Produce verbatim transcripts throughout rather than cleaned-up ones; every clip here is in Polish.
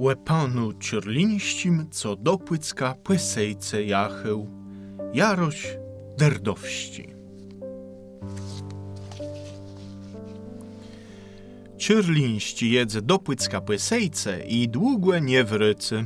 Ò Panu Czôrlińsczim, co do Pùcka pò sécë jachôł, Jarosz Derdowski. Czyrlińści jedz do Pùcka pò sécë i długie nie wrycy.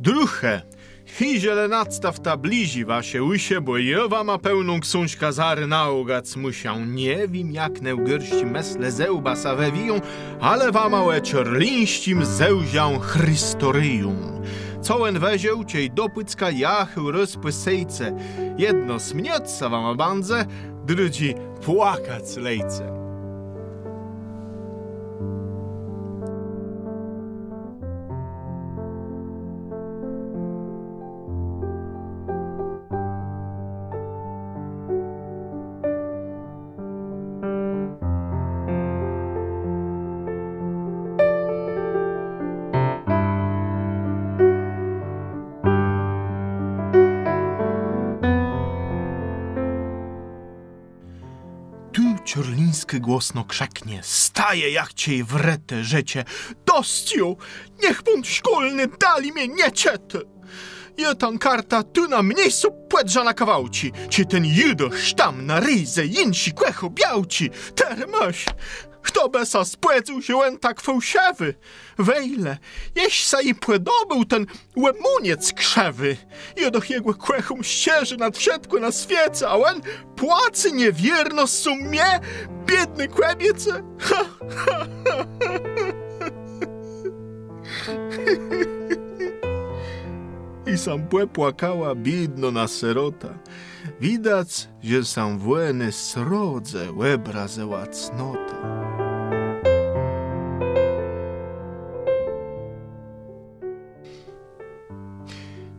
Druche, hi zielenacta w tablizi wasie usie, bo jowa ma pełną ksążka zary naugac musiał. Nie wiem, jak neugierści mesle zełba sawewiją, ale wama Ò Czôrlińsczim zełzią chrystoryjum. Cołen wezieł ciej do Pùcka jachył roz pò sécë. Jedno smniotca wama bandze, drudzi płakac lejce. Czarliński głosno krzeknie, staje jak ciej wretę życie. Dość ją, niech bądź szkolny dali mnie nie ciety. Jetan karta tu na mniejsu płedża na kawałci, czy ten judosz tam na ryjze jęsi kłecho białci. Termaś, kto besa spłedzył się łen tak fałszewy? Wejle, jeś sa i płedobył ten łemuniec krzewy. Jodoch jego kłechum ścieży nadwsiadku na świece, a łen płacy niewierno sumie, biedny kłębiec. Ha, ha, ha, ha. I sam płe płakała biedno na serota. Widać, że sam włany srodze łebra zeła cnota.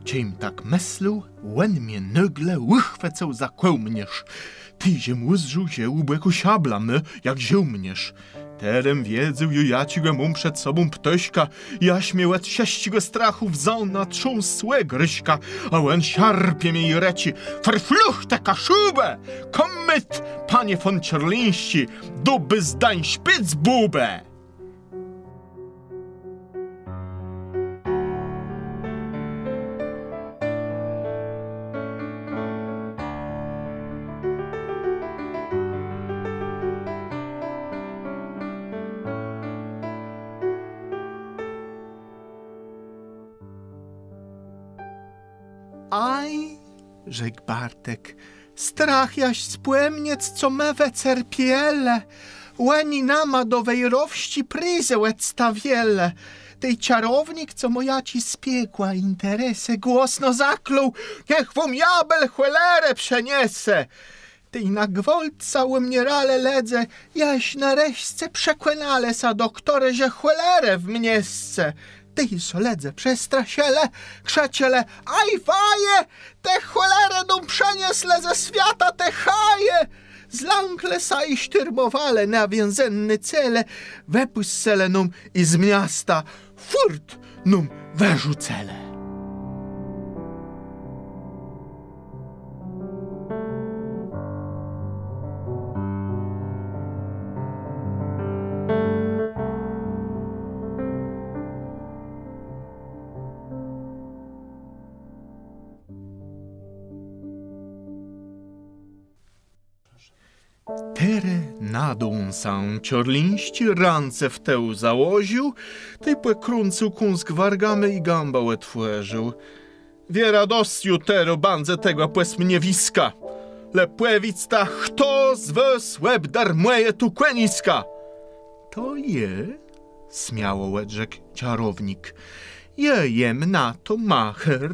Ciem tak myślał, łen mnie nagle uchwycał za kołmierz. Tyziem uzrzył się ubłego siabla my, jak żołmierz. Terem wiedział, że ja mam przed sobą ptośka, jaś mnie od sześciego strachu wzał na trząsłe gryśka, a on szarpie mi i reci, farfluch tę kaszubę, komyt, panie von Czarlińści, duby zdań szpic bubę. Aj, rzekł Bartek, strach jaś spłemniec, co mewe cerpiele. Łeni nama do wejrowści pryzę stawiele. Tej czarownik, co moja ci spiekła interesy, głosno zaklął, niech wam jabel chwelerę przeniesę. Tej na gwolc całe mnie rale ledze, jaś nareszcie przekłenale sa doktore, że chwelerę w mniesce. Tej soledze przestrasiele, krzeciele, aj faje, te cholerę dum przeniesle ze świata te haje. Zlankle sa i sztyrmowale na więzenny cele, wepuscele num i z miasta, furt num wyrzucele. Tere na dół sam Czarlińści rance w teł załoził, tej płekrącył kąsk wargamy i gamba łetworzył. Wie radostiu tero bandze tego płes mnie wiska, le płewic ta kto z wes łeb darmuje tu kłeniska. To je, śmiało łedrzek czarownik, je jem na to macher,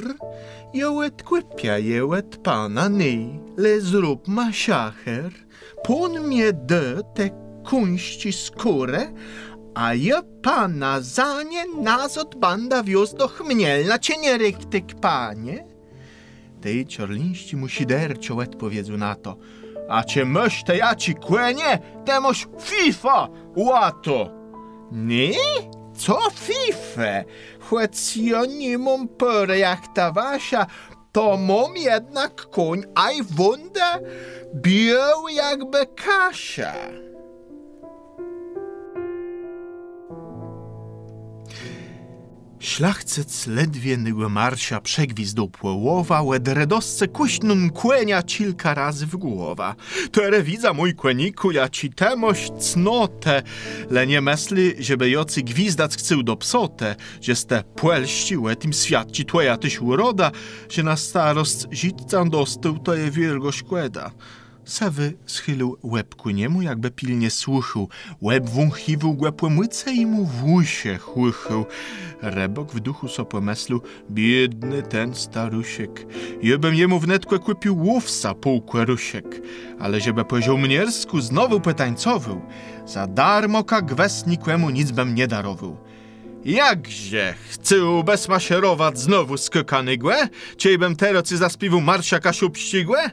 je łet kłepia je łet pana nej, le zrób ma siacher. Pon mnie de te kunści skórę, a ja pana za nie nas od banda wiózł do Chmielna, czy nie ryktyk panie? Tej Czarlińści musi dercio odpowiedział na to, a czy myś te ja ci kłenie, temoś FIFA łato. Nie? Co FIFA? Choć ja nie mam pory jak ta wasza, to mom jednak koń, aj wundę, biał jakby kasia. Ślachcic ledwie Nygomarsia przegwizdł płołowa, łedredosce kuśnun kłenia kilka razy w głowa. Tere widza mój kłeniku, ja ci temoś cnotę, le nie mesli, żeby jocy gwizdac chcył do psotę, że ste płelści łetim świadci twoja tyś uroda, że na starost zitcan dostył to je wielgość kłeda. Sewy schylił łeb ku niemu, jakby pilnie słuchał. Łeb wąchiwał głębłe myce i mu w łusie chłychył. Rebok w duchu so pomyslił, biedny ten starusiek. Jebym jemu wnetkę kupił łówca półkłe rusiek. Ale żeby powiedział mniersku, znowu pytańcowył. Za darmo ka gwest nikłemu nic bym nie darował. Jakże chcę ubezmaszerować znowu skokany głę? Ciebym terocy zaspiwał marsza kasiu pścigłe?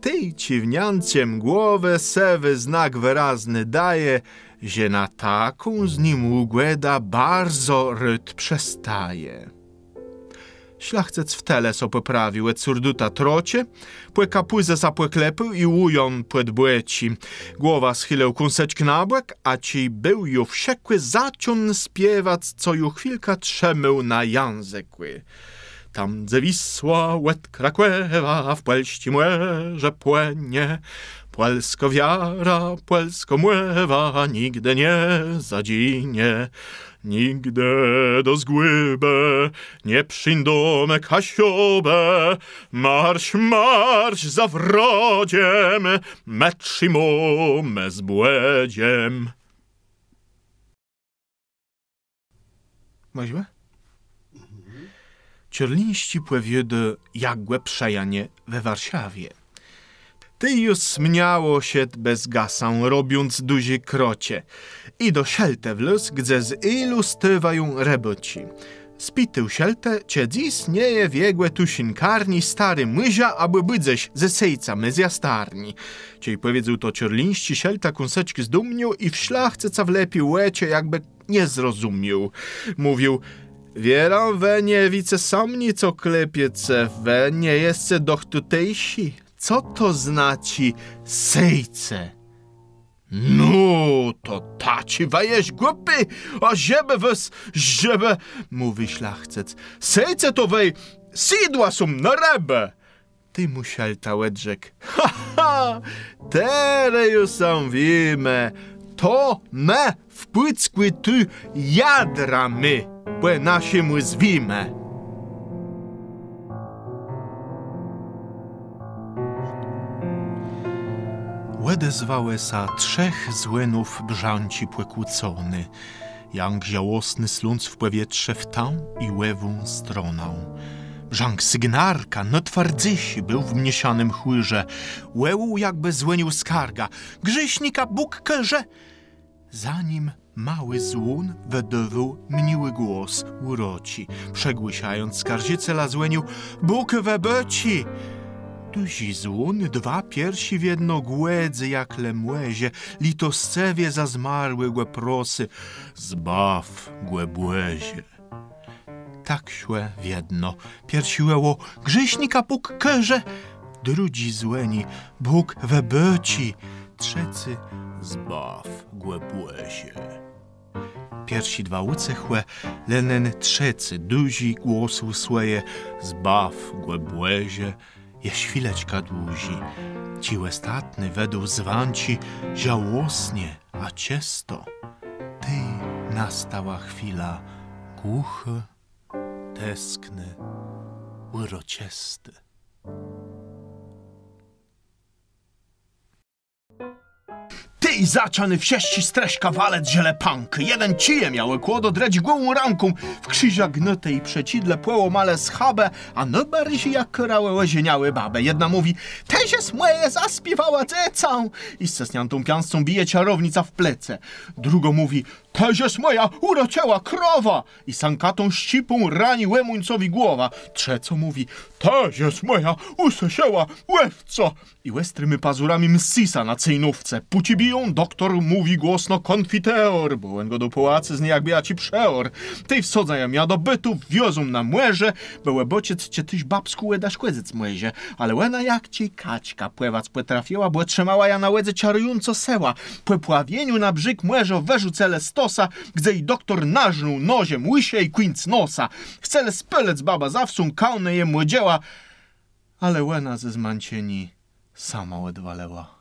Tej ciwnianciem głowę sewy znak wyrazny daje, że na taką z nim ugłeda bardzo ryt przestaje. Ślachcec w tele so poprawił, e curduta trocie, płe kapuzę zapłeklepył i ujon płet błeci. Głowa schyleł kąseczk na błek, a ci był ju wściekły zaciął spiewać, co ju chwilka trzemył na językły. Tam ze Wisła łet krakłewa, w Płelści młeże płenie. Płelsko wiara, płelsko mływa, nigdy nie zadzinie. Nigdy do zgłyby nie przyjdą kasiobe. Marsz, marsz za wrodziem, me trzymome z błedziem. Możemy? Czarliński pływie do jagłe przejanie we Warszawie. Ty już smiało się bez gasą, robiąc duży krocie. I do szelte w los, gdzie zilustywają reboci. Spitył szelte, czy dziś nie je wiegłe tusinkarni stary myża, aby bydześ ze sejca myzja starni. Czyli powiedział to Czarliński, szelta kąseczki zdumnił i w szlachceca wlepił łecie, jakby nie zrozumiał. Mówił... Wieram we nie wice samni, co klepiece, we nie jestce dochtutejsi. Co to znaczy sejce? No, to taci wejeś głupi, a żeby was, żeby, mówi szlachcec. Sejce to wej sidła są na rebę. Ty musiał ta łedrzek. Ha, ha, tere już sam wiemy, to me w Pùckły tu jadra my. Płe nasiemu zwime. Łedezwałe sa trzech złynów brzanci płekłócony. Jank żałosny slunc w powietrze w tą i łewą stronę. Brzank sygnarka, no twardzysi, był w mieszanym chłyże. Łeł jakby złynił skarga. Grzyśnika Bóg kerze. Zanim mały złun wydowył mniły głos uroci, przegłysiając skarżyce lazłeniu Bóg webeci. Duzi złun dwa piersi w jedno głędzy jak lemłezie, litoscewie za zmarły głę prosy, zbaw głę błezie. Tak szłe w jedno, piersiłeło grzyśnika Bóg kerze, drudzi złeni Bóg webeci, trzeci zbaw głębłezie. Pierwsi dwa ucechłe, lenen trzeci duzi głos usłeje, zbaw głębłezie, je chwileczka dłuzi. Ci ostatni według zwanci żałosnie, a ciesto. Ty nastała chwila głuchy, tęskny, uroczysty. I zaczany w sieści streśka walec ziele pank. Jeden cije miały kłodo dreć głową ranką. W krzyża gnęte i przecidle płeło male schabę, a no bardziej jak korałe łozieniały babę. Jedna mówi, te się smleje zaspiewała dzecą. I z cesniantą pianscą bije czarownica w plece. Drugo mówi, te się moja urociała krowa. I sankatą ścipą rani łemuńcowi głowa. Trzeco mówi, te się moja usosiała łewco. I łestrymi pazurami msisa na cyjnówce. Puci biją, doktor mówi głośno konfiteor, byłem go do połacy z niej jakby ja ci przeor. Tej wsodzają ja do bytu, wiozą na młeże, byłe bociec cię tyś babsku łedasz kłedzyc młezie, ale łena jak ci kaćka pływac płytrafiła, bo trzymała ja na łedze ciarująco seła. Po pławieniu na brzyk młeżo weżu cele sto, kosa, gdzie i doktor nażnął nożem łysiej kłinc nosa. Chcele spelec baba zawsą, kałne je młodzieła, ale łena ze zmancieni sama odwaleła.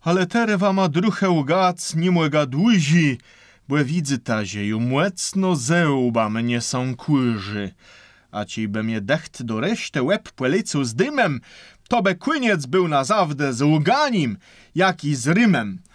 Ale terewa ma druhe ugac, nim łega dłuzi, błe widzy tazieju młecno zełba mnie są kłyży. A ci be mnie decht do reszty łeb płylicu z dymem, to be kłyniec był nazawdę z łganim, jak i z rymem.